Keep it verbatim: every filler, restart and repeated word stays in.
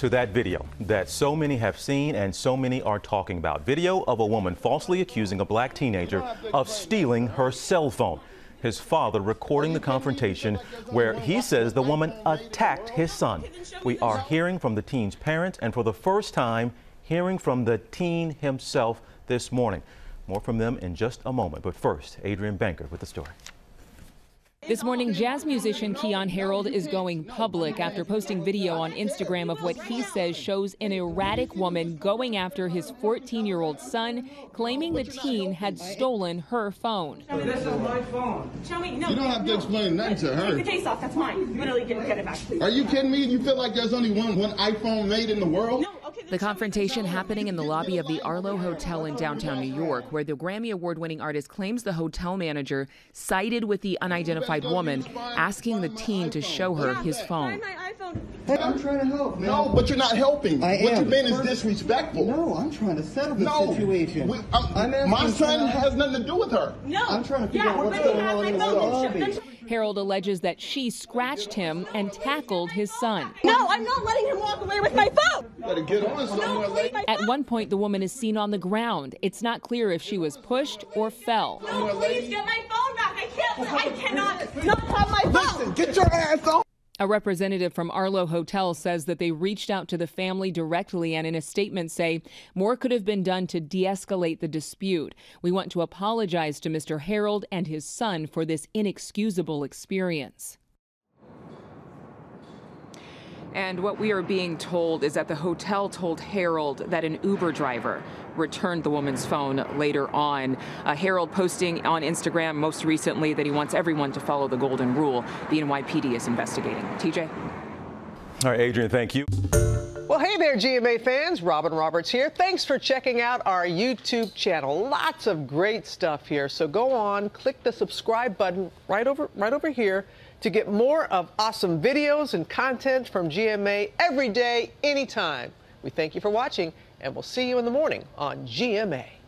to that video that so many have seen and so many are talking about. Video of a woman falsely accusing a black teenager of stealing her cell phone. His father recording the confrontation where he says the woman attacked his son. We are hearing from the teen's parents and for the first time hearing from the teen himself this morning. More from them in just a moment. But first, Adrian Banker with the story. This morning, jazz musician Keyon Harrold is going public after posting video on Instagram of what he says shows an erratic woman going after his fourteen-year-old son, claiming the teen had stolen her phone. This is my phone. Show me. No, you don't have to explain nothing to her. Take the case off. That's mine. Literally didn't get it back. Please. Are you kidding me? You feel like there's only one, one iPhone made in the world? No. The confrontation happening in the lobby of the Arlo Hotel in downtown New York, where the Grammy award-winning artist claims the hotel manager sided with the unidentified woman, asking the teen to show her his phone. Hey, I'm trying to help, man. No, but you're not helping. I am. What you've been is disrespectful. No, I'm trying to settle the no, situation. We, I'm, my son has nothing to do with her. No. I'm trying to figure yeah, out what's going on in the lobby. Harrold alleges that she scratched him and tackled his son. No, I'm not letting him walk away with my phone. Better get on somewhere. No, please, my phone. At one point, the woman is seen on the ground. It's not clear if she was pushed or fell. No, please get my phone back. I can't. I cannot not have my phone. Listen, get your ass off. A representative from Arlo Hotel says that they reached out to the family directly and in a statement say more could have been done to de-escalate the dispute. We want to apologize to Mister Harrold and his son for this inexcusable experience. And what we are being told is that the hotel told Harrold that an Uber driver returned the woman's phone later on. Uh, Harrold posting on Instagram most recently that he wants everyone to follow the golden rule. The N Y P D is investigating. T J? All right, Adrian, thank you. Well, hey there, G M A fans. Robin Roberts here. Thanks for checking out our YouTube channel. Lots of great stuff here. So go on, click the subscribe button right over, right over here to get more of awesome videos and content from G M A every day, anytime. We thank you for watching, and we'll see you in the morning on G M A.